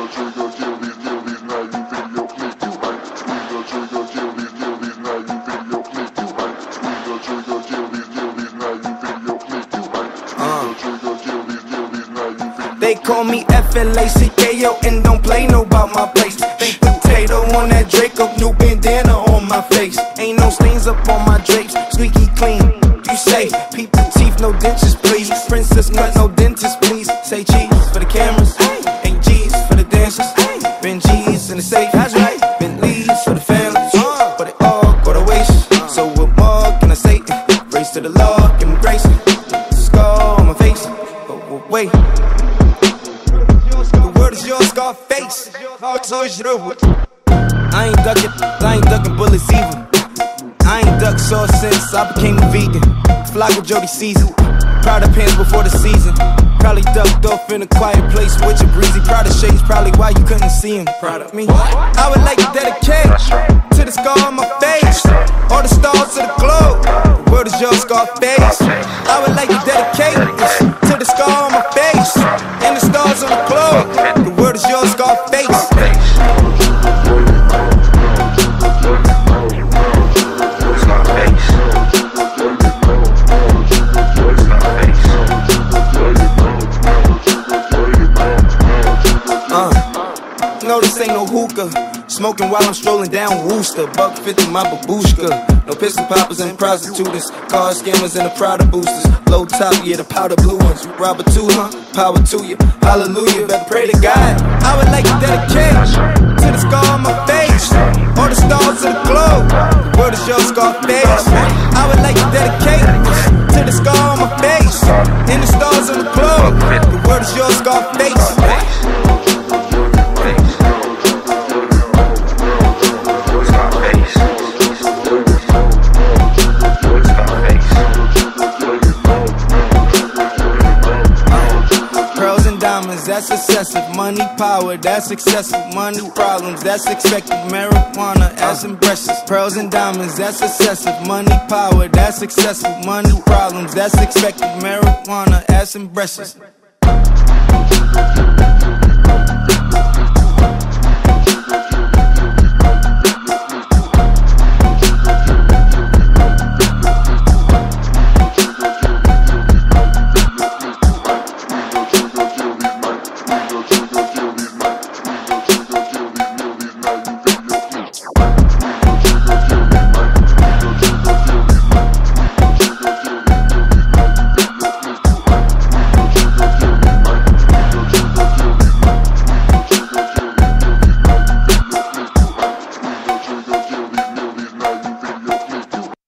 the trigger, kill these, now you video click, you might. Squeeze the trigger, kill these, now you video click, you might. Squeeze the trigger, kill these, now you video click, you might. Squeeze the trigger, kill these, now you video click. They call me F.L.A.C.K.O. and don't play no about my place. They potato on that Draco, new bandana on my face. Ain't no stains up on my drapes, squeaky clean. You say, peep the teeth, no dentures, please. Princess cut, no dentist, please. Say cheese for the cameras. Been G's in the safe, that's right. Been leaves for the families, but it all go to waste. So what more can I say? Race to the Lord, give me grace. Scar on my face, but wait. The world is your Scarface. I ain't ducking, bullets either. I ain't ducked sauce since I became a vegan. F.L.A.C.K.O. Jody season. Proud of pants before the season. Probably ducked off in a quiet place with your breezy Prada shades. Probably why you couldn't see him. Proud of me. I would like to dedicate to the scar on my face, all the stars of the globe. The world is your Scarface. I would like to dedicate this to the scar on my face and the stars on the globe. The world is your Scarface. No, this ain't no hookah. Smoking while I'm strolling down Wooster. $1.50 my babushka. No pistol poppers and prostitutes. Car scammers and the Prada boosters. Low top, yeah, the powder blue ones. You robber too, huh? Power to you. Hallelujah, better pray to God. I would like to dedicate to the scar on my face, all the stars of the globe. The world is your Scarface. I would like to dedicate to the scar on my face and the stars of the globe. The world is your Scarface. That's excessive, money, power, that's excessive. Money problems, that's expected. Marijuana, as in breasts. Pearls and diamonds, that's excessive. Money, power, that's excessive. Money problems, that's expected. Marijuana, as in breasts.